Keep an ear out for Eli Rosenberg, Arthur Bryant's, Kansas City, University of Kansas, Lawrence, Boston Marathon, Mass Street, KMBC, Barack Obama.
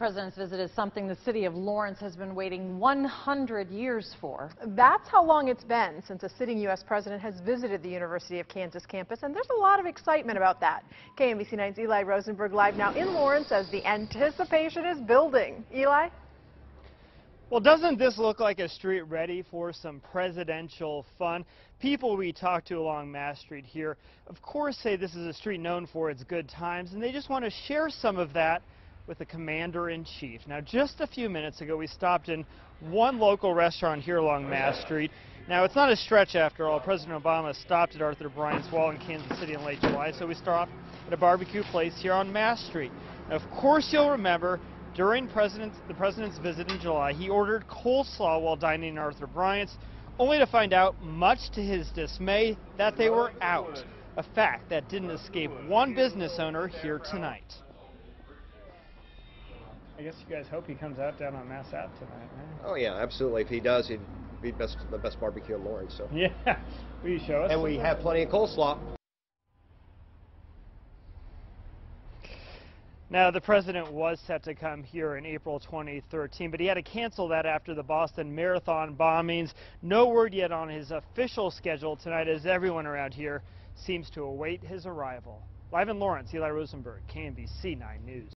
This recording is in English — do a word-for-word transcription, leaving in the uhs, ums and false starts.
president's visit is something the city of Lawrence has been waiting one hundred years for. That's how long it's been since a sitting U S president has visited the University of Kansas campus, and there's a lot of excitement about that. K M B C nine's Eli Rosenberg live now in Lawrence as the anticipation is building. Eli? Well, doesn't this look like a street ready for some presidential fun? People we talk to along Mass Street here, of course, say this is a street known for its good times, and they just want to share some of that with the commander-in-chief. Now, just a few minutes ago, we stopped in one local restaurant here along Mass Street. Now, it's not a stretch after all. President Obama stopped at Arthur Bryant's Wall in Kansas City in late July, so we stopped at a barbecue place here on Mass Street. Now, of course, you'll remember, during president's, the president's visit in July, he ordered coleslaw while dining at Arthur Bryant's, only to find out, much to his dismay, that they were out, a fact that didn't escape one business owner here tonight. I guess you guys hope he comes out down on Mass Ave tonight, right? Oh, yeah, absolutely. If he does, he'd be best, the best barbecue in Lawrence. So. Yeah, will you show us? And we have plenty of coleslaw. Now, the president was set to come here in April twenty thirteen, but he had to cancel that after the Boston Marathon bombings. No word yet on his official schedule tonight, as everyone around here seems to await his arrival. Live in Lawrence, Eli Rosenberg, K M B C nine News.